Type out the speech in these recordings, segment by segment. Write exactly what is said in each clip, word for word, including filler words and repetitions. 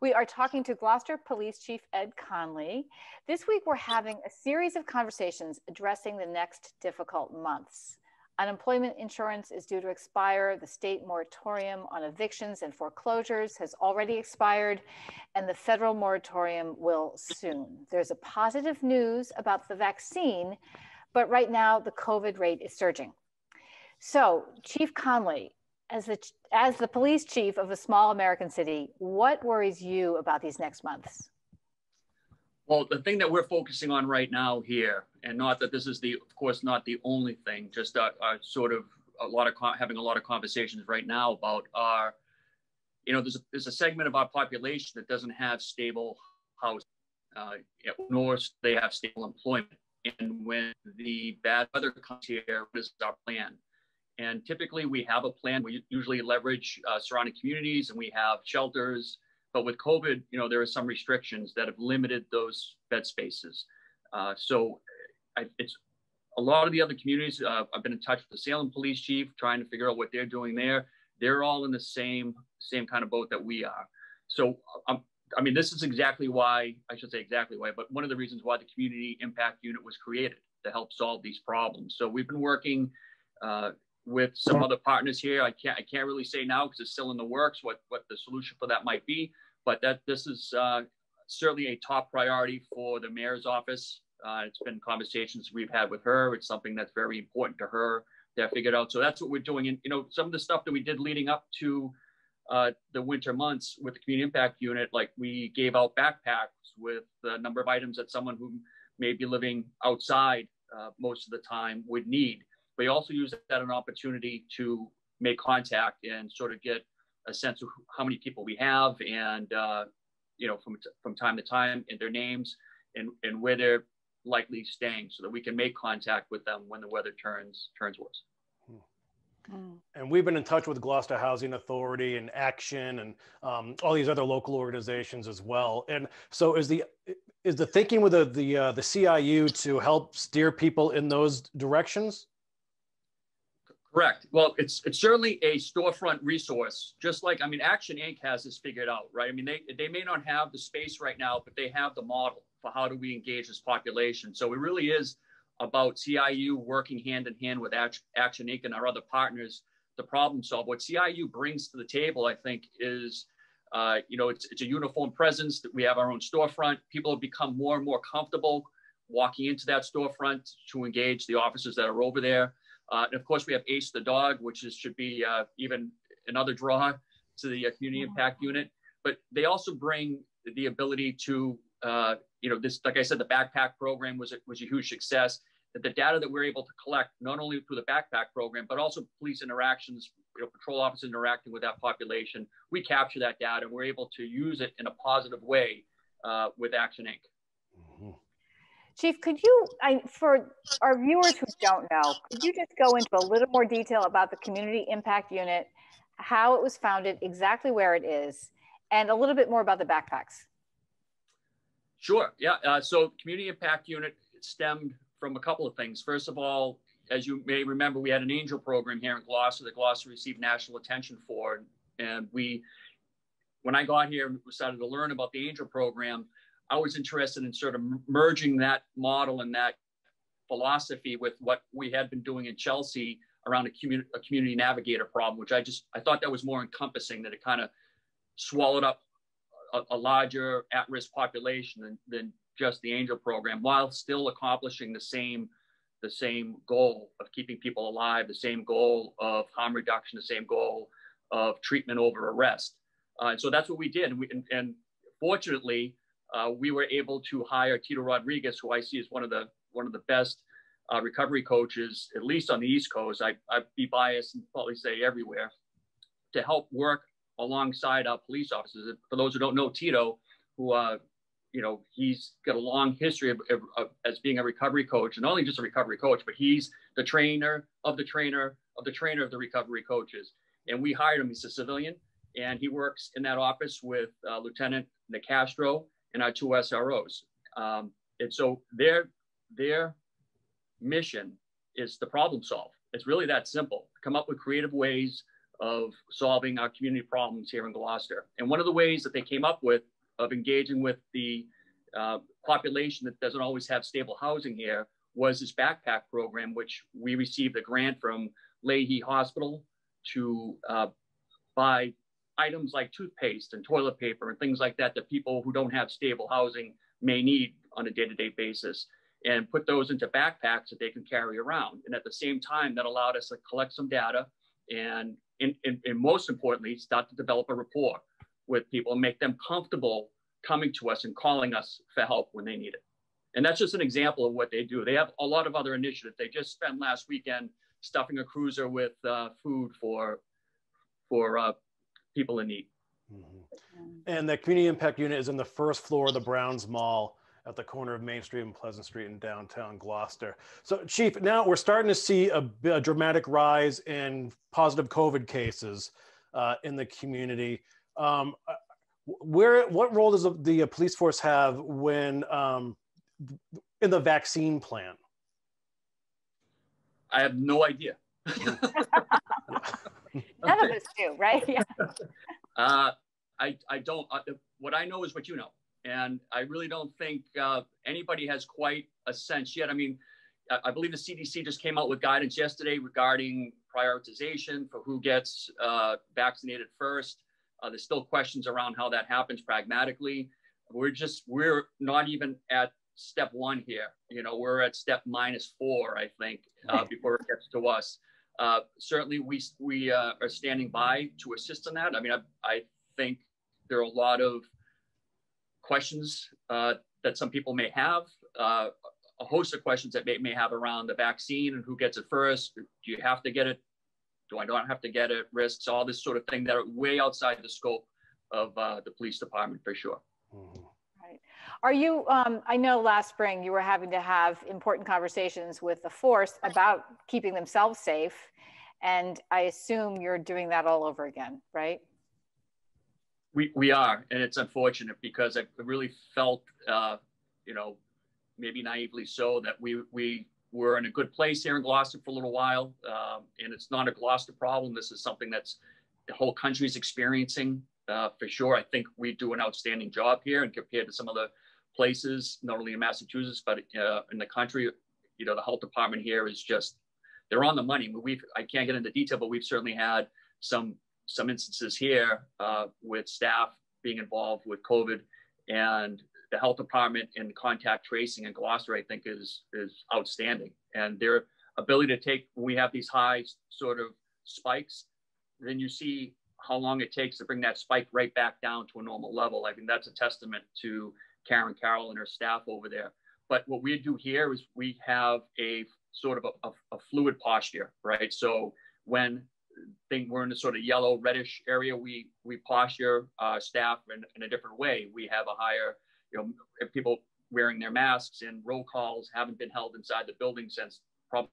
We are talking to Gloucester Police Chief Ed Conley. This week, we're having a series of conversations addressing the next difficult months. Unemployment insurance is due to expire. The state moratorium on evictions and foreclosures has already expired, and the federal moratorium will soon. There's a positive news about the vaccine, but right now the COVID rate is surging. So, Chief Conley, as the, as the police chief of a small American city, what worries you about these next months? Well, the thing that we're focusing on right now here, and not that this is the, of course, not the only thing, just uh, uh, sort of a lot of having a lot of conversations right now about our, you know, there's a, there's a segment of our population that doesn't have stable housing, uh, nor do they have stable employment. And when the bad weather comes here, what is our plan? And typically we have a plan. We usually leverage uh, surrounding communities, and we have shelters. But with COVID, you know, there are some restrictions that have limited those bed spaces. Uh, so I, it's a lot of the other communities. Uh, I've been in touch with the Salem police chief, trying to figure out what they're doing there. They're all in the same same kind of boat that we are. So, um, I mean, this is exactly why, I should say exactly why, but one of the reasons why the Community Impact Unit was created, to help solve these problems. So we've been working uh, with some other partners here. I can't I can't really say now because it's still in the works what, what the solution for that might be. But that this is uh, certainly a top priority for the mayor's office. Uh, it's been conversations we've had with her. It's something that's very important to her to have figured out. So that's what we're doing. And you know, some of the stuff that we did leading up to uh, the winter months with the Community Impact Unit, like we gave out backpacks with the number of items that someone who may be living outside uh, most of the time would need. We also use that as an opportunity to make contact and sort of get a sense of how many people we have, and uh, you know, from from time to time, and their names, and and where they're likely staying, so that we can make contact with them when the weather turns turns worse. Hmm. And we've been in touch with Gloucester Housing Authority and Action and um, all these other local organizations as well. And so, is the is the thinking with the the uh, the C I U to help steer people in those directions? Correct. Well, it's it's certainly a storefront resource, just like, I mean, Action Incorporated has this figured out, right? I mean, they, they may not have the space right now, but they have the model for how do we engage this population. So it really is about C I U working hand in hand with Action Incorporated and our other partners to problem solve. What C I U brings to the table, I think, is, uh, you know, it's, it's a uniform presence, that we have our own storefront. People have become more and more comfortable walking into that storefront to engage the officers that are over there. Uh, and of course, we have Ace the Dog, which is, should be uh, even another draw to the uh, Community Impact Unit. But they also bring the ability to, uh, you know, this, like I said, the backpack program was a, was a huge success. That the data that we're able to collect, not only through the backpack program, but also police interactions, you know, patrol officers interacting with that population, we capture that data and we're able to use it in a positive way uh, with Action Incorporated. Mm-hmm. Chief, could you, I, for our viewers who don't know, could you just go into a little more detail about the Community Impact Unit, how it was founded, exactly where it is, and a little bit more about the backpacks? Sure, yeah. Uh, so Community Impact Unit stemmed from a couple of things. First of all, as you may remember, we had an angel program here in Gloucester that Gloucester received national attention for. And we, when I got here and started to learn about the angel program, I was interested in sort of merging that model and that philosophy with what we had been doing in Chelsea around a, commun a community navigator problem, which I just, I thought that was more encompassing, that it kind of swallowed up a, a larger at-risk population than, than just the angel program, while still accomplishing the same, the same goal of keeping people alive, the same goal of harm reduction, the same goal of treatment over arrest. Uh, and so that's what we did. And, we, and, and fortunately, Uh, we were able to hire Tito Rodriguez, who I see is one of the one of the best uh, recovery coaches, at least on the East Coast. I, I'd be biased and probably say everywhere, to help work alongside our police officers. For those who don't know Tito, who uh, you know, he's got a long history of, of, of as being a recovery coach, and not only just a recovery coach, but he's the trainer of the trainer of the trainer of the recovery coaches. And we hired him. He's a civilian, and he works in that office with uh, Lieutenant Nicastro and our two S R Os. Um, and so their, their mission is to problem solve. It's really that simple. Come up with creative ways of solving our community problems here in Gloucester. And one of the ways that they came up with of engaging with the uh, population that doesn't always have stable housing here was this backpack program, which we received a grant from Lahey Hospital to uh, buy items like toothpaste and toilet paper and things like that, that people who don't have stable housing may need on a day-to-day basis, and put those into backpacks that they can carry around. And at the same time, that allowed us to collect some data and, and, and most importantly, start to develop a rapport with people and make them comfortable coming to us and calling us for help when they need it. And that's just an example of what they do. They have a lot of other initiatives. They just spent last weekend stuffing a cruiser with uh, food for, for uh, people in need. Mm-hmm. And the Community Impact Unit is in the first floor of the Browns Mall at the corner of Main Street and Pleasant Street in downtown Gloucester. So Chief, now we're starting to see a, a dramatic rise in positive COVID cases uh, in the community. Um, where, what role does the police force have when um, in the vaccine plan? I have no idea. None of us do, right? Yeah. uh, I, I don't, uh, what I know is what you know. And I really don't think uh, anybody has quite a sense yet. I mean, I believe the C D C just came out with guidance yesterday regarding prioritization for who gets uh, vaccinated first. Uh, there's still questions around how that happens pragmatically. We're just, we're not even at step one here. You know, we're at step minus four, I think, uh, before it gets to us. Uh, certainly we, we uh, are standing by to assist in that. I mean, I, I think there are a lot of questions uh, that some people may have, uh, a host of questions that may, may have around the vaccine and who gets it first. Do you have to get it? Do I not have to get it? Risks, all this sort of thing that are way outside the scope of uh, the police department for sure. Mm-hmm. Right. Are you, um, I know last spring you were having to have important conversations with the force about keeping themselves safe. And I assume you're doing that all over again, right? We, we are, and it's unfortunate because I really felt, uh, you know, maybe naively so, that we, we were in a good place here in Gloucester for a little while, um, and it's not a Gloucester problem. This is something that's the whole country is experiencing uh, for sure. I think we do an outstanding job here, and compared to some other places, not only in Massachusetts, but uh, in the country, you know, the health department here is just, they're on the money. We've, I can't get into detail, but we've certainly had some some instances here uh, with staff being involved with COVID, and the health department and contact tracing in Gloucester, I think is, is outstanding. And their ability to take, when we have these high sort of spikes, then you see how long it takes to bring that spike right back down to a normal level. I mean, that's a testament to Karen Carroll and her staff over there. But what we do here is we have a sort of a, a, a fluid posture, right? So when think we're in a sort of yellow reddish area, we we posture uh, staff in, in a different way. We have a higher, you know, people wearing their masks, and roll calls haven't been held inside the building since probably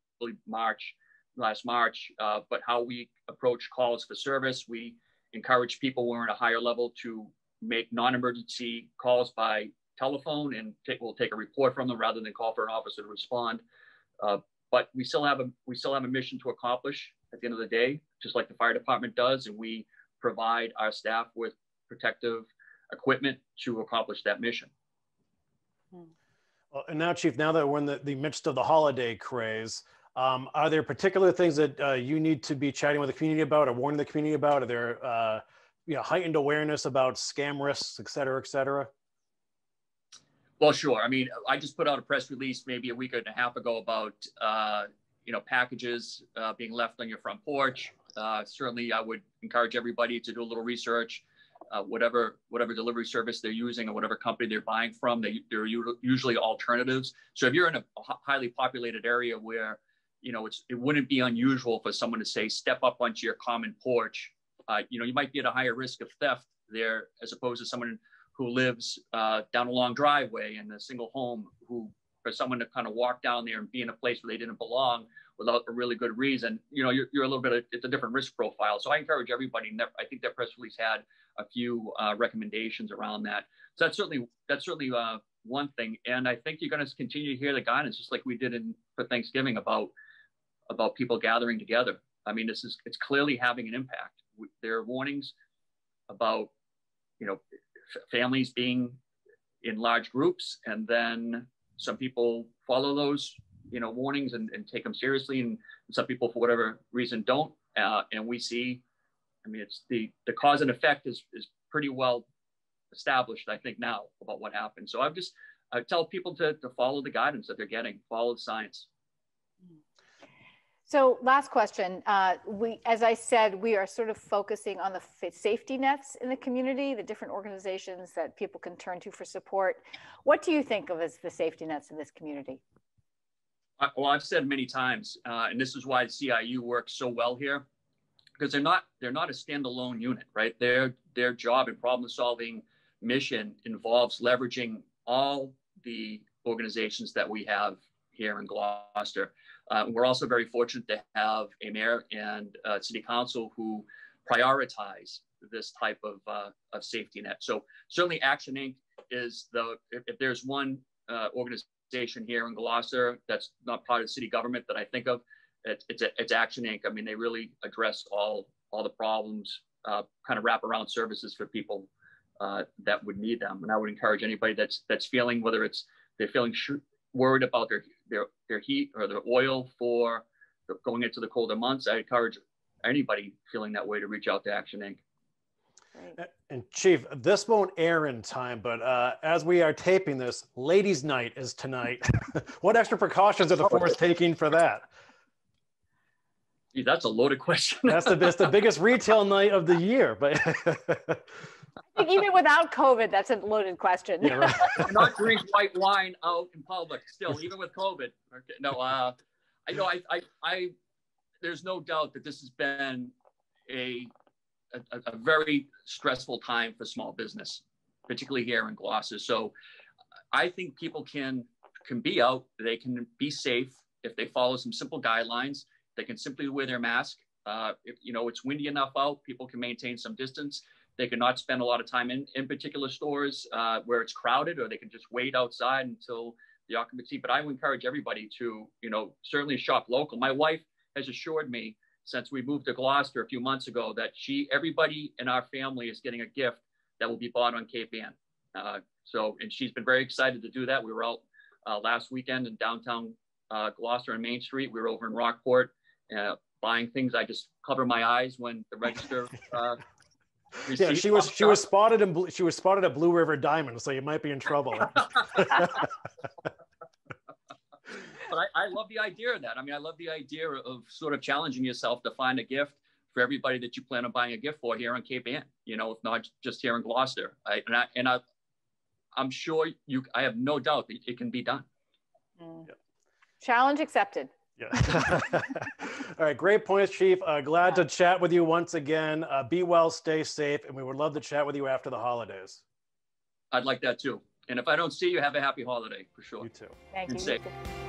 March, last March. Uh, but how we approach calls for service, we encourage people who are in a higher level to make non-emergency calls by telephone, and take, we'll take a report from them rather than call for an officer to respond. Uh, but we still have a we still have a mission to accomplish at the end of the day, just like the fire department does, and we provide our staff with protective equipment to accomplish that mission. Well, and now, Chief, now that we're in the, the midst of the holiday craze, um, are there particular things that uh, you need to be chatting with the community about, or warning the community about? Are there uh, you know, heightened awareness about scam risks, et cetera, et cetera? Well, sure. I mean, I just put out a press release maybe a week and a half ago about uh, you know, packages uh, being left on your front porch. Uh, certainly, I would encourage everybody to do a little research, uh, whatever whatever delivery service they're using or whatever company they're buying from, they, there are usually alternatives. So if you're in a highly populated area where, you know, it's, it wouldn't be unusual for someone to say, step up onto your common porch, uh, you know, you might be at a higher risk of theft there as opposed to someone who lives uh, down a long driveway in a single home, who, for someone to kind of walk down there and be in a place where they didn't belong without a really good reason, you know, you're, you're a little bit, of, it's a different risk profile. So I encourage everybody, and that, I think that press release had a few uh, recommendations around that. So that's certainly, that's certainly uh, one thing. And I think you're gonna continue to hear the guidance, just like we did in, for Thanksgiving, about, about people gathering together I mean, this is, it's clearly having an impact. There are warnings about, you know, families being in large groups, and then some people follow those, you know, warnings and, and take them seriously, and some people for whatever reason don't. Uh, and we see, I mean, it's the the cause and effect is is pretty well established, I think, now about what happened. So I've just I tell people to to follow the guidance that they're getting, follow the science. So last question, uh, we, as I said, we are sort of focusing on the safety nets in the community, the different organizations that people can turn to for support. What do you think of as the safety nets in this community? I, well, I've said many times, uh, and this is why C I U works so well here, because they're not they're not a standalone unit, right? Their their job and problem solving mission involves leveraging all the organizations that we have here in Gloucester. Uh, we're also very fortunate to have a mayor and uh, city council who prioritize this type of, uh, of safety net. So certainly Action Incorporated is the, if, if there's one uh, organization here in Gloucester that's not part of city government that I think of, it, it's, it's Action Incorporated. I mean, they really address all, all the problems, uh, kind of wraparound services for people uh, that would need them. And I would encourage anybody that's, that's feeling, whether it's they're feeling worried about their Their, their heat or their oil for going into the colder months, I encourage anybody feeling that way to reach out to Action Incorporated. Right. And Chief, this won't air in time, but uh, as we are taping this, ladies' night is tonight. What extra precautions are the force taking for that? Gee, that's a loaded question. That's the, that's the biggest retail night of the year, but. I think even without COVID, that's a loaded question. Yeah, right. Not drink white wine out in public still, even with COVID. Okay. No, uh, I know I, I, I, there's no doubt that this has been a, a, a very stressful time for small business, particularly here in Gloucester. So I think people can, can be out, they can be safe if they follow some simple guidelines. They can simply wear their mask. Uh, if, you know, it's windy enough out, people can maintain some distance. They could not spend a lot of time in, in particular stores uh, where it's crowded, or they can just wait outside until the occupancy. But I would encourage everybody to, you know, certainly shop local. My wife has assured me since we moved to Gloucester a few months ago that she, everybody in our family is getting a gift that will be bought on Cape Ann. Uh, so, and she's been very excited to do that. We were out uh, last weekend in downtown uh, Gloucester on Main Street. We were over in Rockport uh, buying things. I just cover my eyes when the register uh, Yeah, she was she was spotted in she was spotted at Blue River Diamond, so you might be in trouble. But I, I love the idea of that. I mean, I love the idea of sort of challenging yourself to find a gift for everybody that you plan on buying a gift for here on Cape Ann. You know, if not just here in Gloucester. I, and I and I, I'm sure you. I have no doubt that it can be done. Mm. Yeah. Challenge accepted. Yeah. All right. Great points, Chief. Uh, glad to chat with you once again. Uh, be well, stay safe, and we would love to chat with you after the holidays. I'd like that too. And if I don't see you, have a happy holiday for sure. You too. Thank you.